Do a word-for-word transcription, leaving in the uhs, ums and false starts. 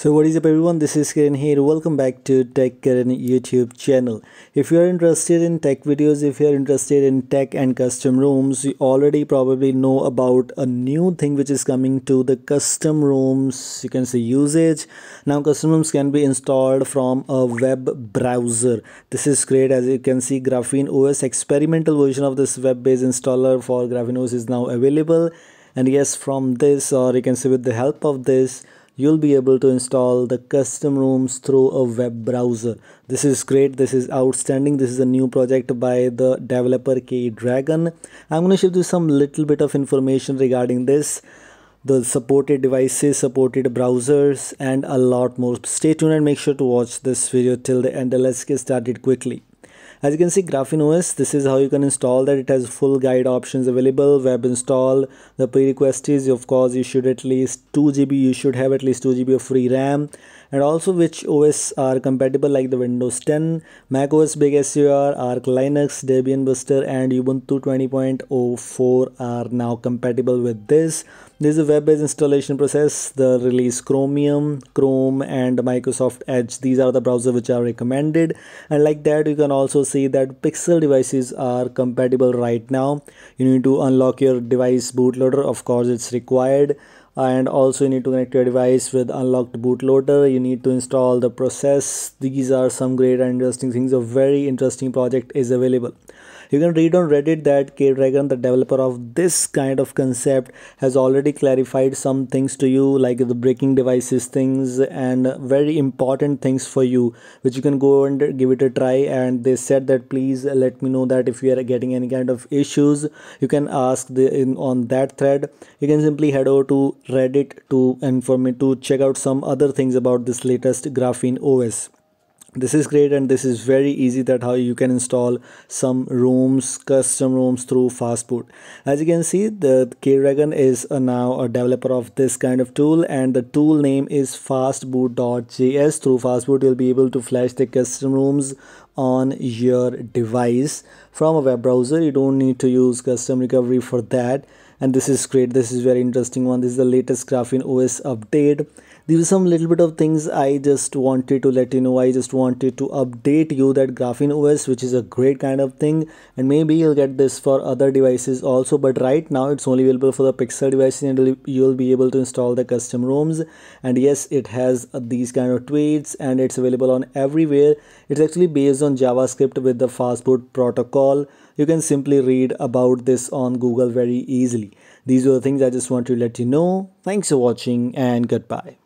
So what is up everyone, this is Karan here. Welcome back to Tech Karan YouTube channel. If you are interested in tech videos, if you are interested in tech and custom rooms, you already probably know about a new thing which is coming to the custom rooms, you can say usage. Now custom rooms can be installed from a web browser. This is great. As you can see, GrapheneOS experimental version of this web-based installer for GrapheneOS is now available. And yes, from this, or you can say with the help of this, you'll be able to install the custom rooms through a web browser. This is great. This is outstanding. This is a new project by the developer kdrag zero n. I'm going to show you some little bit of information regarding this, the supported devices, supported browsers, and a lot more. Stay tuned and make sure to watch this video till the end. Let's get started quickly. As you can see, GrapheneOS, this is how you can install that. It has full guide options available, web install. The prerequisite is, of course, you should at least two G B, you should have at least two G B of free RAM, and also which O S are compatible, like the Windows ten, macOS Big Sur, Arch Linux, Debian Buster, and Ubuntu twenty point oh four are now compatible with this. This is a web-based installation process. The release Chromium, Chrome, and Microsoft Edge. These are the browsers which are recommended, and like that, you can also see that Pixel devices are compatible right now. You need to unlock your device bootloader, of course it's required, and also you need to connect your device with unlocked bootloader. You need to install the process. These are some great and interesting things. A very interesting project is available. You can read on Reddit that kdrag zero n, the developer of this kind of concept, has already clarified some things to you, like the breaking devices things and very important things for you, which you can go and give it a try. And they said that please let me know that if you are getting any kind of issues, you can ask the, in on that thread. You can simply head over to Reddit to inform to check out some other things about this latest GrapheneOS. This is great, and this is very easy that how you can install some rooms, custom rooms through Fastboot. As you can see, the kdrag zero n is a now a developer of this kind of tool, and the tool name is fastboot dot J S. Through Fastboot, you'll be able to flash the custom rooms on your device from a web browser. You don't need to use custom recovery for that. And this is great. This is very interesting one. This is the latest GrapheneOS update. These are some little bit of things I just wanted to let you know. I just wanted to update you that GrapheneOS, which is a great kind of thing, and maybe you'll get this for other devices also, but right now it's only available for the Pixel devices, and you'll be able to install the custom ROMs. And yes, it has these kind of tweets, and it's available on everywhere. It's actually based on JavaScript with the Fastboot protocol. You can simply read about this on Google very easily. These are the things I just want to let you know. Thanks for watching, and goodbye.